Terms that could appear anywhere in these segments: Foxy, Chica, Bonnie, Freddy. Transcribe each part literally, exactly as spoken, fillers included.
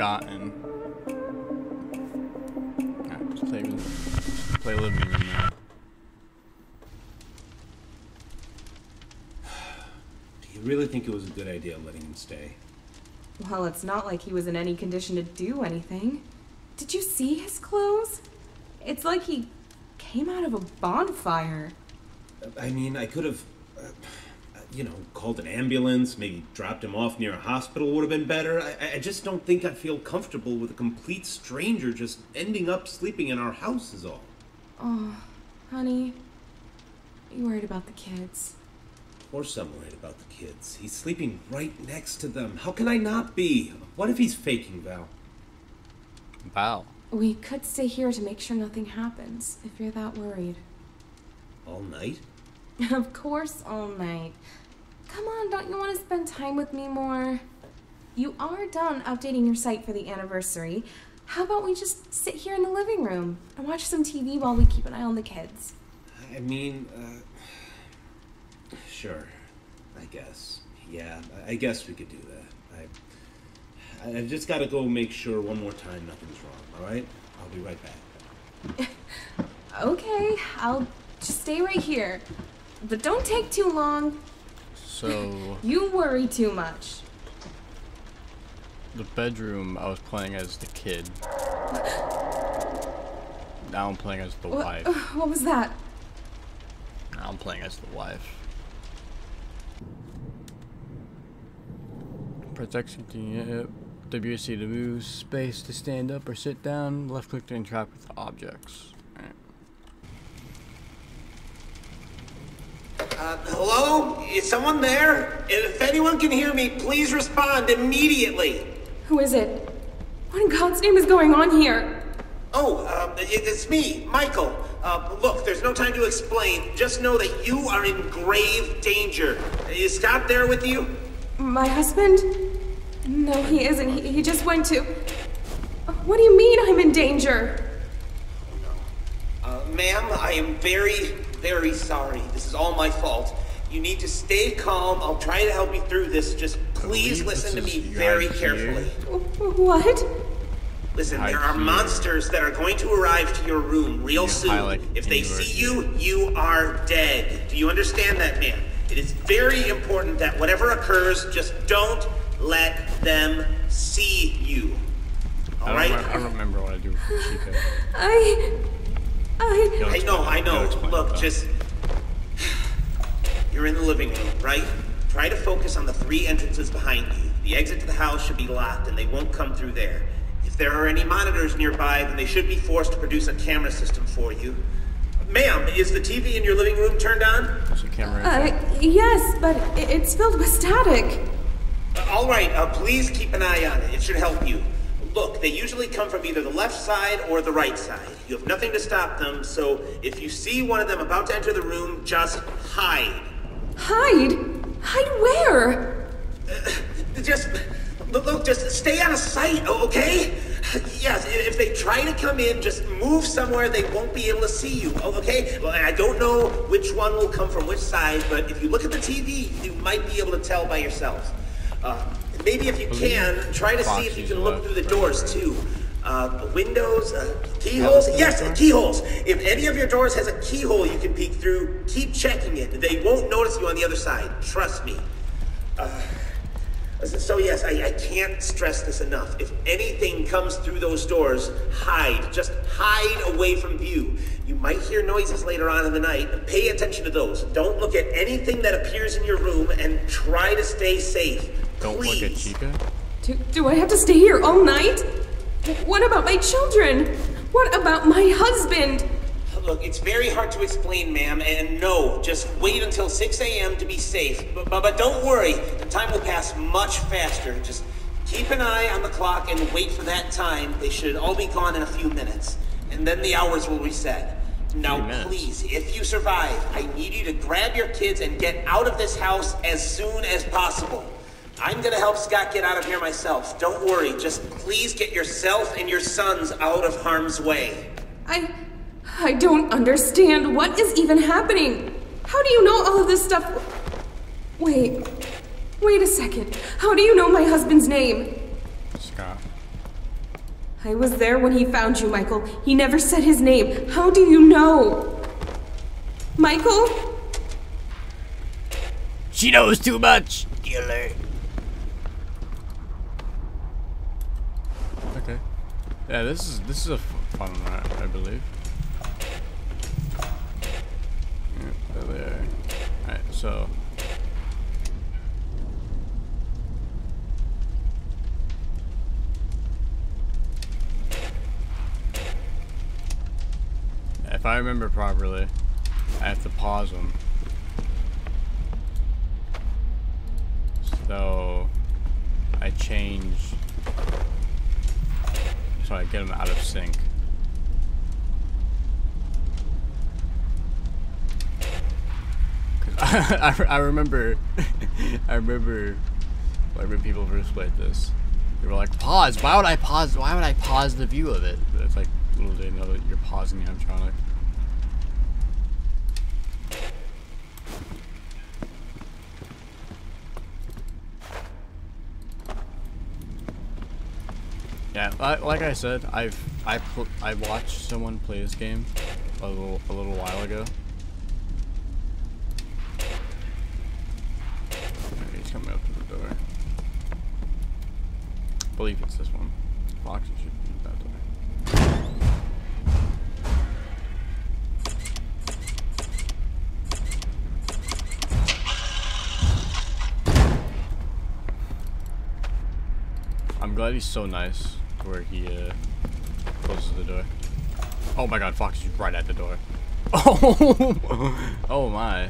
forgotten. Alright, just play, just play living room now. Do you really think it was a good idea letting him stay? Well, it's not like he was in any condition to do anything. Did you see his clothes? It's like he came out of a bonfire. I mean, I could have, uh, you know, called an ambulance, maybe dropped him off near a hospital would have been better. I, I just don't think I feel comfortable with a complete stranger just ending up sleeping in our house is all. Oh, honey, you worried about the kids. Of course I'm worried about the kids. He's sleeping right next to them. How can I not be? What if he's faking, Val? Val? We could stay here to make sure nothing happens, if you're that worried. All night? Of course, all night. Come on, don't you want to spend time with me more? You are done updating your site for the anniversary. How about we just sit here in the living room and watch some T V while we keep an eye on the kids? I mean, uh, sure, I guess. Yeah, I guess we could do that. I, I've just got to go make sure one more time nothing's wrong, all right? I'll be right back. Okay, I'll just stay right here. But don't take too long. So... You worry too much. The bedroom, I was playing as the kid. Now I'm playing as the what, wife. Uh, what was that? Now I'm playing as the wife. Protection to W C to move, space to stand up or sit down, left click to interact with objects. Uh, hello? Is someone there? If anyone can hear me, please respond immediately. Who is it? What in God's name is going on here? Oh, uh, it's me, Michael. Uh, look, there's no time to explain. Just know that you are in grave danger. Is Scott there with you? My husband? No, he isn't. He, he just went to... What do you mean I'm in danger? Uh, ma'am, I am very... very sorry. This is all my fault. You need to stay calm. I'll try to help you through this. Just please listen to me very carefully. What? Listen, there are monsters that are going to arrive to your room real soon. If they see you, you are dead. Do you understand that, man? It is very important that whatever occurs, just don't let them see you. All right? I don't remember what I do with Chica. I... I know, I know. Look, just... You're in the living room, right? Try to focus on the three entrances behind you. The exit to the house should be locked, and they won't come through there. If there are any monitors nearby, then they should be forced to produce a camera system for you. Ma'am, is the T V in your living room turned on? There's a camera. Uh, yes, but it's filled with static. All right, uh, please keep an eye on it. It should help you. Look, they usually come from either the left side or the right side. You have nothing to stop them, so if you see one of them about to enter the room, just hide. Hide? Hide where? Uh, just, look, just stay out of sight, okay? Yes, if they try to come in, just move somewhere they won't be able to see you, okay? Well, I don't know which one will come from which side, but if you look at the T V, you might be able to tell by yourself. Uh, Maybe if you can, try to see if you can look through the doors too. Uh, windows, uh, keyholes, yes, keyholes. If any of your doors has a keyhole you can peek through, keep checking it. They won't notice you on the other side, trust me. Uh, so yes, I, I can't stress this enough. If anything comes through those doors, hide. Just hide away from view. You might hear noises later on in the night. Pay attention to those. Don't look at anything that appears in your room and try to stay safe. Don't Please. Look at Chica. Do, do I have to stay here all night? What about my children? What about my husband? Look, it's very hard to explain, ma'am, and no, just wait until six A M to be safe. But, but, but don't worry, the time will pass much faster. Just keep an eye on the clock and wait for that time. They should all be gone in a few minutes, and then the hours will reset. Now, please, if you survive, I need you to grab your kids and get out of this house as soon as possible. I'm gonna help Scott get out of here myself. Don't worry, just please get yourself and your sons out of harm's way. I... I don't understand. What is even happening? How do you know all of this stuff? Wait... Wait a second. How do you know my husband's name? Scott. I was there when he found you, Michael. He never said his name. How do you know? Michael? She knows too much, killer. Okay. Yeah, this is this is a fun night, I believe. Yeah, there they are. Alright, so. If I remember properly, I have to pause them. So I change, so I get them out of sync. Cause I, I, I remember, I remember when people first played this, they were like, "Pause! Why would I pause? Why would I pause the view of it?" But it's like, little do you know that you're pausing the animatronic. Yeah, like I said, I've I I watched someone play this game a little a little while ago. Okay, he's coming up to the door. I believe it's this one. Foxy should be that door. I'm glad he's so nice. Where he uh, closes the door. Oh my God, Foxy's right at the door. Oh, oh my.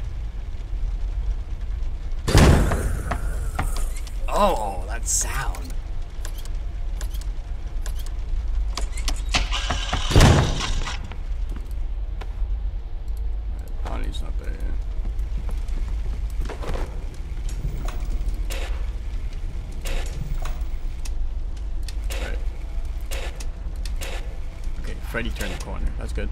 Oh, that sound. Bonnie's not there. Freddy turned the corner. That's good.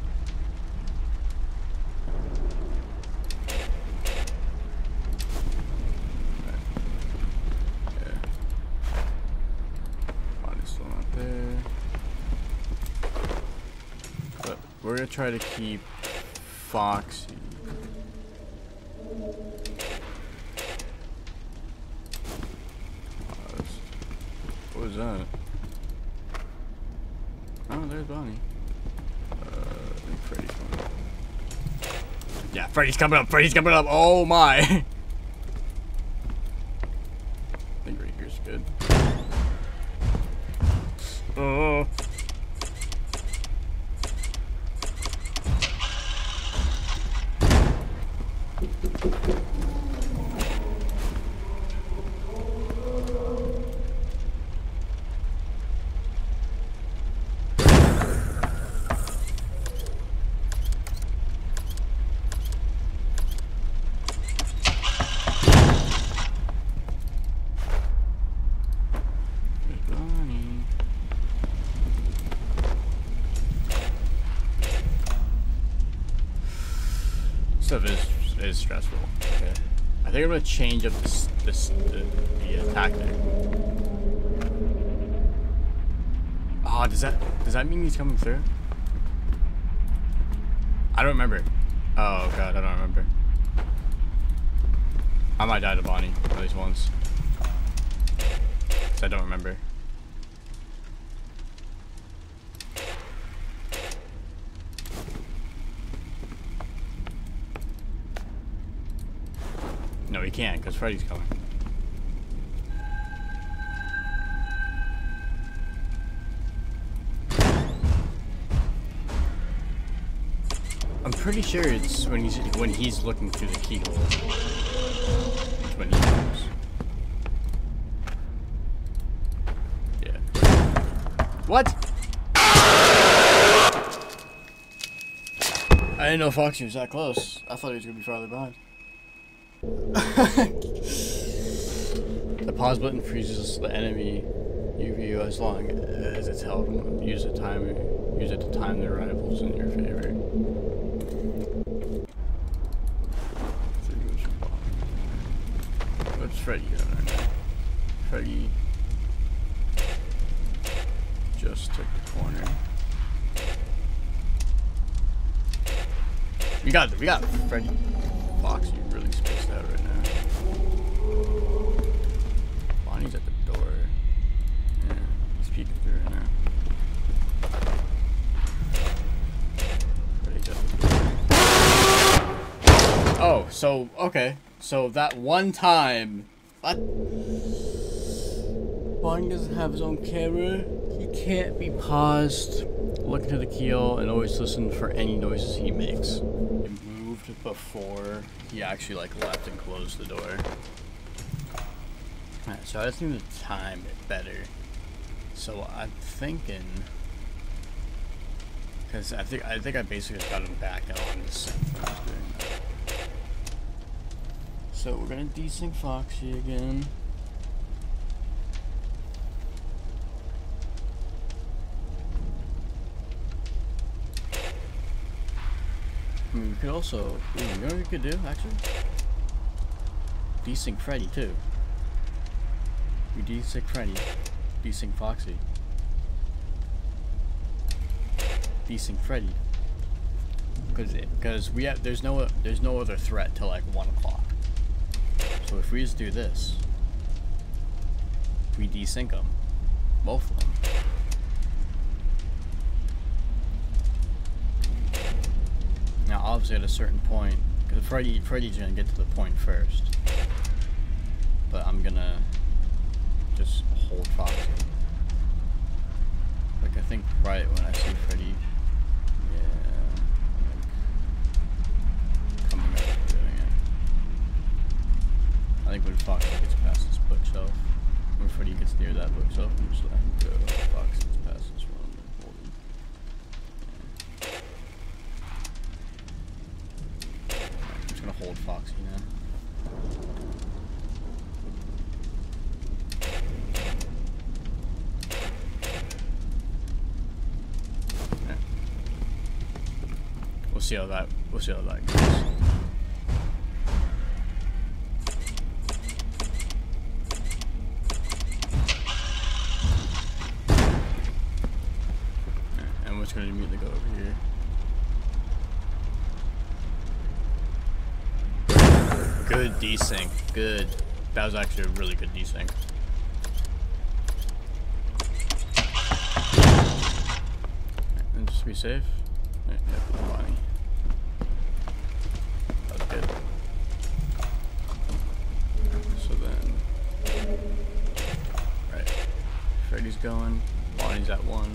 Right. Yeah. Body's still not there. But we're gonna try to keep Foxy. What was that? Oh, there's Bonnie. Freddy's coming up. Yeah, Freddy's coming up. Freddy's coming up. Oh my! I think right here's good. Oh. Stuff is is stressful. Okay, I think I'm gonna change up this this the, the uh, tactic. Ah, oh, does that does that mean he's coming through? I don't remember. Oh God, I don't remember. I might die to Bonnie at least once. Cause I don't remember. No, he can't, because Freddy's coming. I'm pretty sure it's when he's when he's looking through the keyhole. It's when he comes. Yeah. What? I didn't know Foxy was that close. I thought he was gonna be farther behind. The pause button freezes the enemy U V U as long as it's held. Use the timer. Use it to time their rivals in your favor. What's Freddy doing right now? Freddy. just take the corner. We got it. We got it. Freddy. Foxy really spaced out right now. Bonnie's at the door. Yeah, he's peeking through right now. Freddy's at the door. Oh, so, okay. So that one time... What? Bonnie doesn't have his own camera. He can't be paused. Look into the keel and always listen for any noises he makes. He moved before he actually like left and closed the door. Alright, so I just need to time it better. So I'm thinking, because I think I think I basically just got him back out on the same thing. So we're gonna desync Foxy again. I mean, we could also, you know what we could do, actually? Desync Freddy, too. We desync Freddy, desync Foxy. Desync Freddy. Because because we have, there's no, there's no other threat till like one o'clock. So if we just do this, we desync them, both of them. Now, obviously, at a certain point, because Freddy, Freddy's gonna get to the point first. But I'm gonna just hold Foxy. Like, I think right when I see Freddy, yeah, like, coming up and doing it. I think when Foxy gets past this bookshelf, when Freddy gets near that bookshelf, I'm just like, go, Foxy gets past this room. Hold Foxy now. Yeah. We'll see how that we'll see how that goes. Yeah, and we're just gonna immediately go over here. Good desync. Good. That was actually a really good desync. And just be safe. Yeah, Bonnie. That was good. So then... Right. Freddy's going. Bonnie's at one.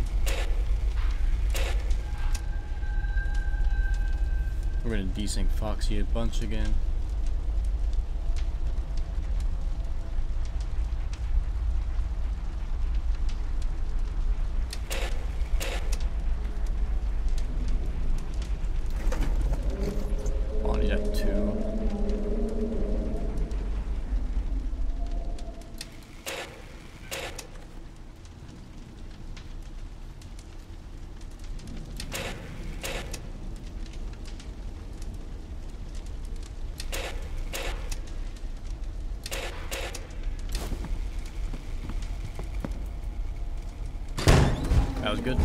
We're gonna desync Foxy a bunch again. That was good.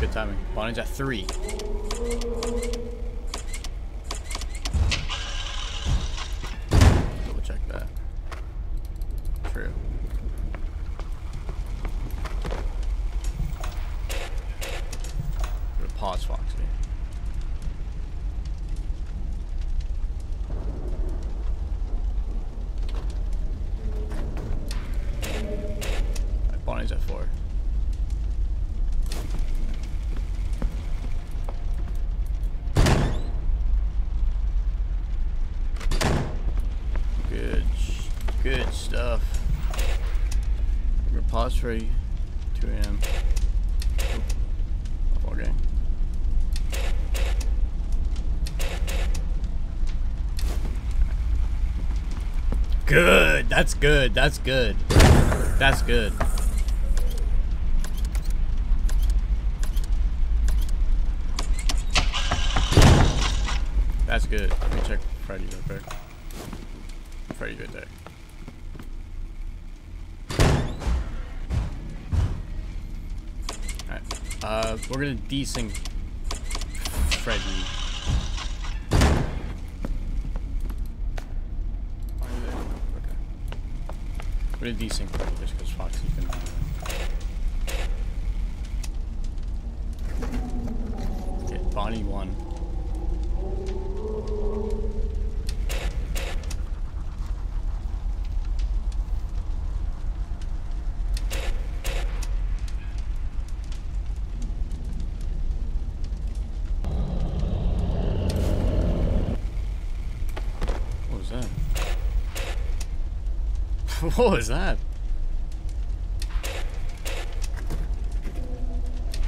Good timing. Bonnie's at three. Double check that. True. Gonna pause Foxy. Right, Bonnie's at four. Good stuff. We're gonna pause for two A M Oh, okay. Good. That's good. That's good. That's good. That's good. Let me check Freddy real quick. Freddy's right there. Uh, we're gonna desync Freddy. We're gonna desync Freddy just because Foxy can. Okay, Bonnie won. What was that?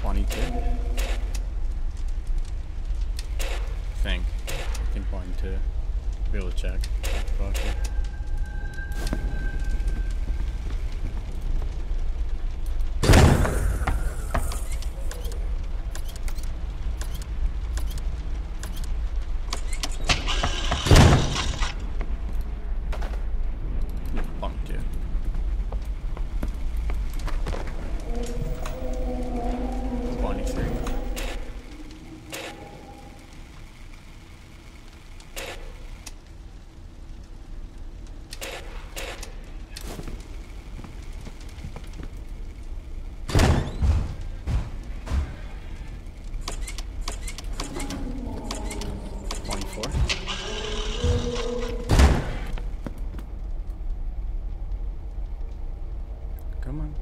Bonnie two? I think. I think Bonnie two. Be able to check. Okay. Come on.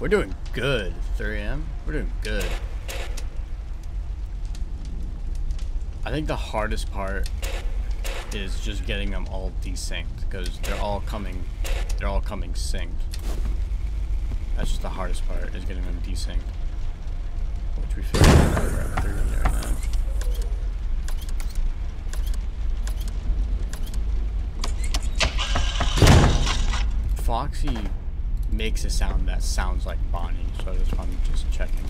We're doing good, three A M We're doing good. I think the hardest part is just getting them all desynced because they're all coming, they're all coming synced. That's just the hardest part is getting them desynced, which we figured out right through there now. Foxy makes a sound that sounds like Bonnie, so that's why I'm just checking.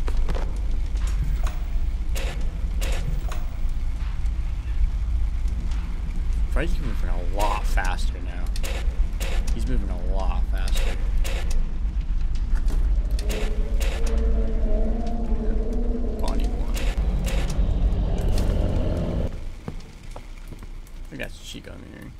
Freddy's moving a lot faster now. He's moving a lot faster. Bonnie one. I think that's Chica I'm hearing.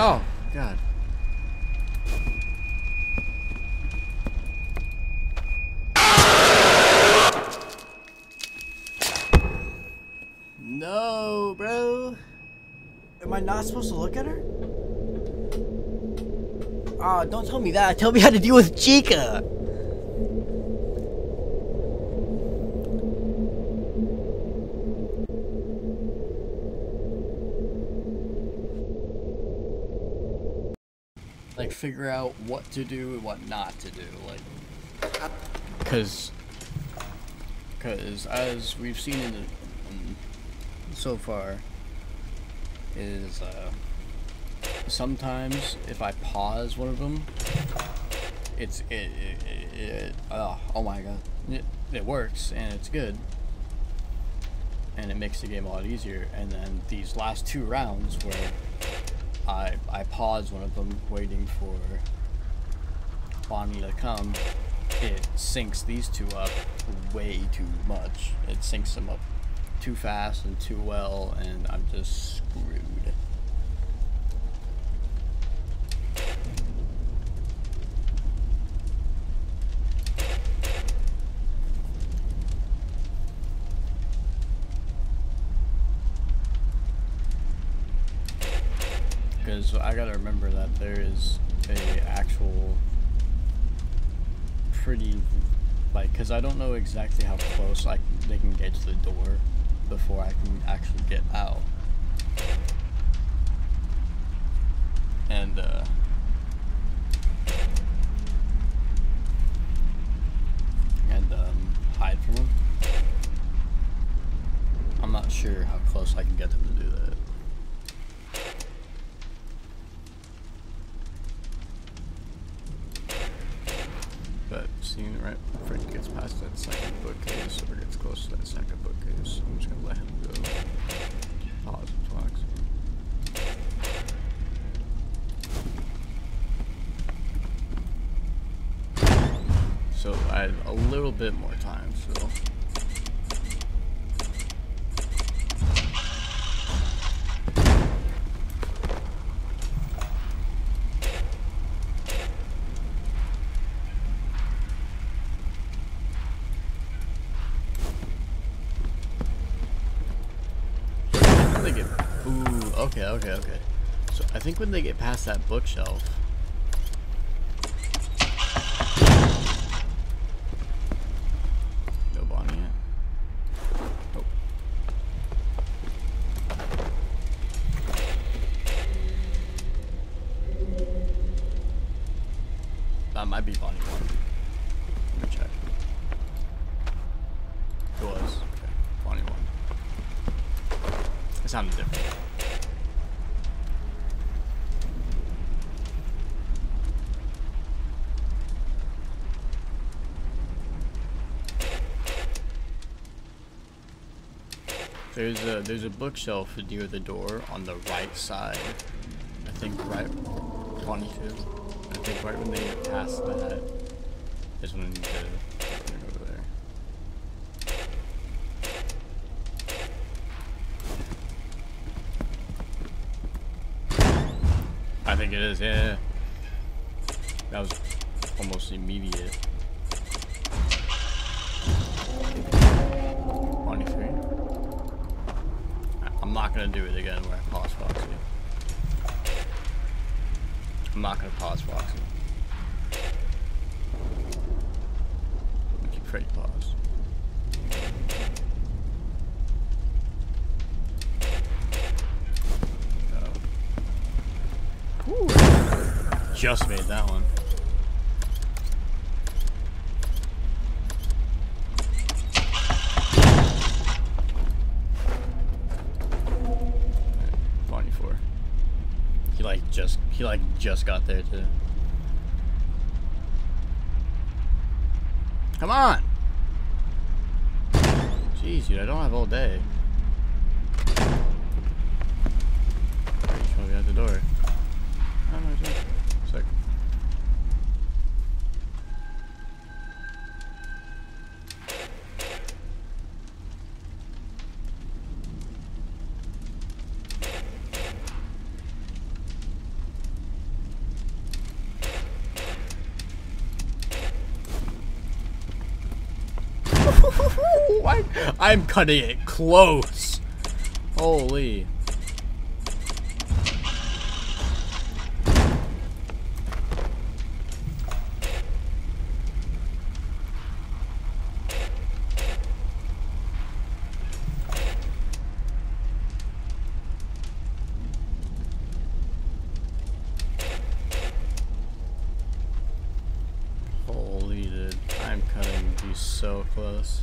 Oh, God. No, bro. Am I not supposed to look at her? Ah, oh, don't tell me that. Tell me how to deal with Chica. Like, figure out what to do and what not to do, like, because, because as we've seen in the, in, so far, is, uh, sometimes if I pause one of them, it's, it, it, it oh, oh my god, it, it works, and it's good, and it makes the game a lot easier, and then these last two rounds where I, I paused one of them waiting for Bonnie to come, it syncs these two up way too much. It syncs them up too fast and too well, and I'm just screwed. Because I gotta remember that there is a actual pretty, like, because I don't know exactly how close I, they can get to the door before I can actually get out. not sure how close I can get them to do that. But seeing right Freddy gets past that second bookcase or gets close to that second bookcase, I'm just gonna let him go. Pause and Foxy. So I have a little bit more time still. Okay, okay, okay. So I think when they get past that bookshelf, no Bonnie yet. Oh. That might be Bonnie one. Let me check. It was okay. Bonnie one. It sounded different. There's a there's a bookshelf near the door on the right side. I think right one two. I think right when they get past that is when they turn over there. I think it is. Yeah, that was almost immediate. I'm not gonna do it again where I pause Foxy. I'm not gonna pause Foxy. I'm gonna keep Freddy paused. No. Ooh. Just made that one. He like just he like just got there too. Come on! Jeez, dude, I don't have all day. Alright, he's gonna be at the door. Oh no, he's not. Second. I, I'm cutting it close. Holy. Holy, dude. I'm cutting you so close.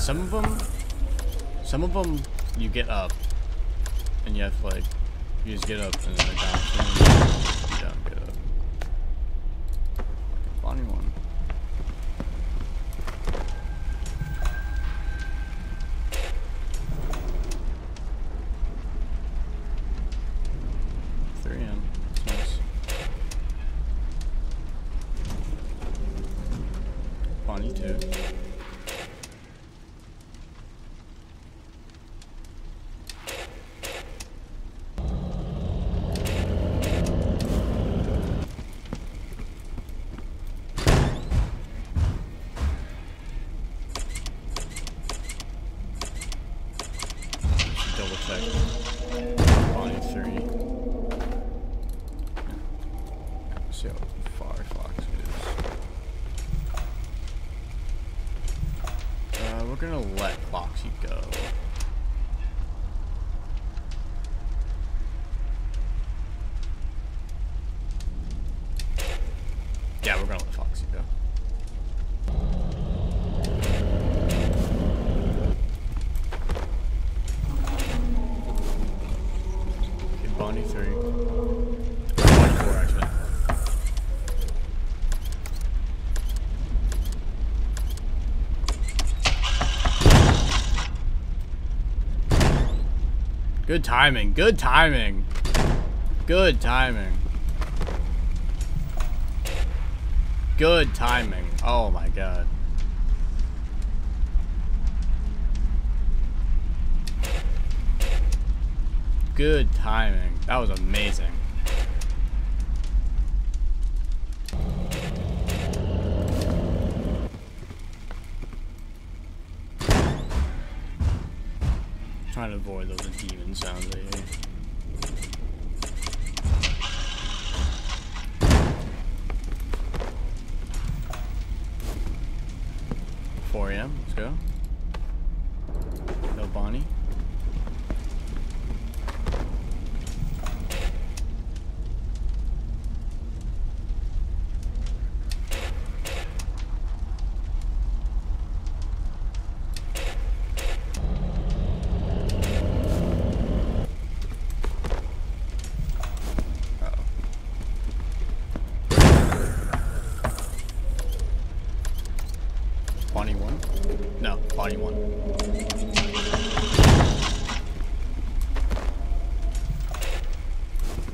Some of them, some of them, you get up, and you have to like, you just get up and then like down, you don't get up. Bonnie one. three M. That's nice. Bonnie two. Double check. Bonnie three. Let's see how far Fox is. Uh, we're gonna let Foxy go. Yeah, we're going with Foxy, go. Okay, Bonnie three. Bonnie four, actually. Good timing, good timing. Good timing. Good timing. Oh my god. Good timing. That was amazing. I'm trying to avoid those demon sounds I hear. four A M, let's go. No Bonnie. Bonnie one? No, Bonnie one.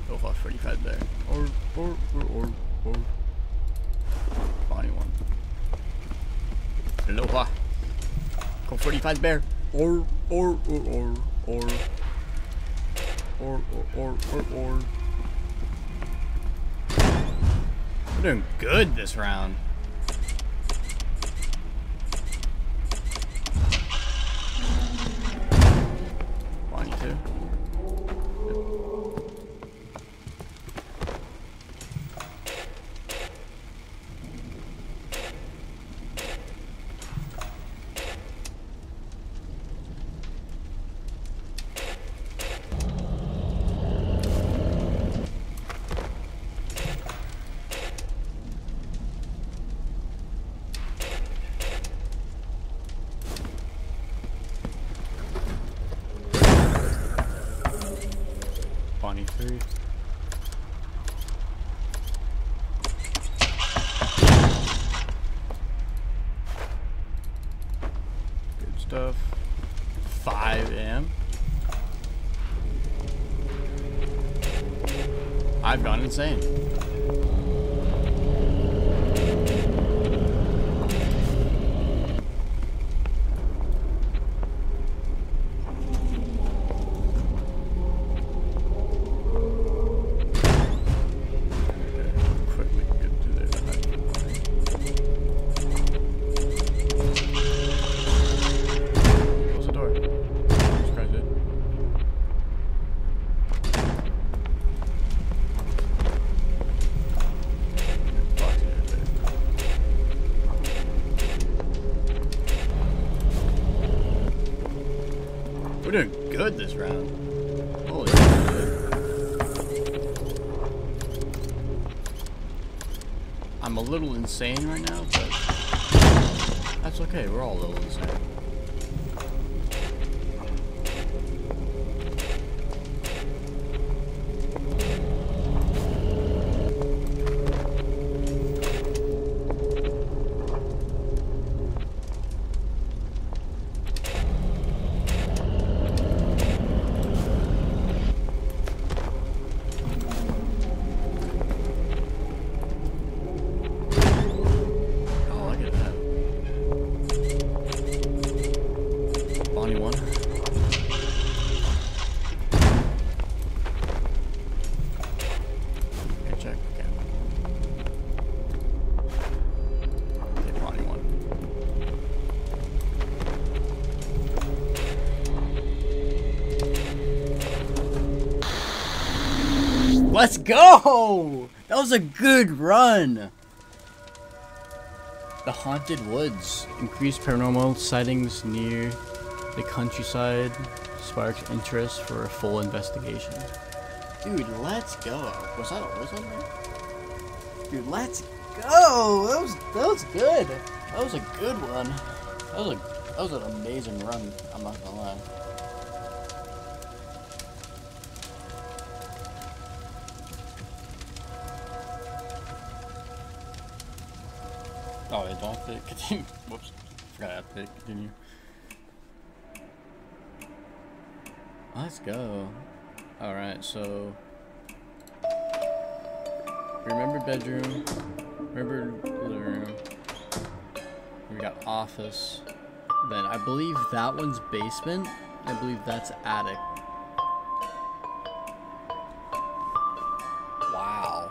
Go for forty-five there. Or, or, or, or, or. Bonnie one. Aloha. Go forty-five bear. Or, or, or, or, or. Or, or, or, or, or. We're doing good this round. Three. Good stuff. five A M I've gone insane. We're doing good this round. Holy shit. I'm a little insane right now, but that's okay. We're all a little insane. Let's go! That was a good run! The Haunted Woods. Increased paranormal sightings near the countryside sparks interest for a full investigation. Dude, let's go. Was that a wizard? Dude, let's go! That was that was good. That was a good one. That was a that was an amazing run. I'm not gonna lie. Oh, I don't have to continue. Whoops, forgot I have to continue. Let's go. All right, so remember bedroom, remember living room. We got office. Then I believe that one's basement. I believe that's attic. Wow.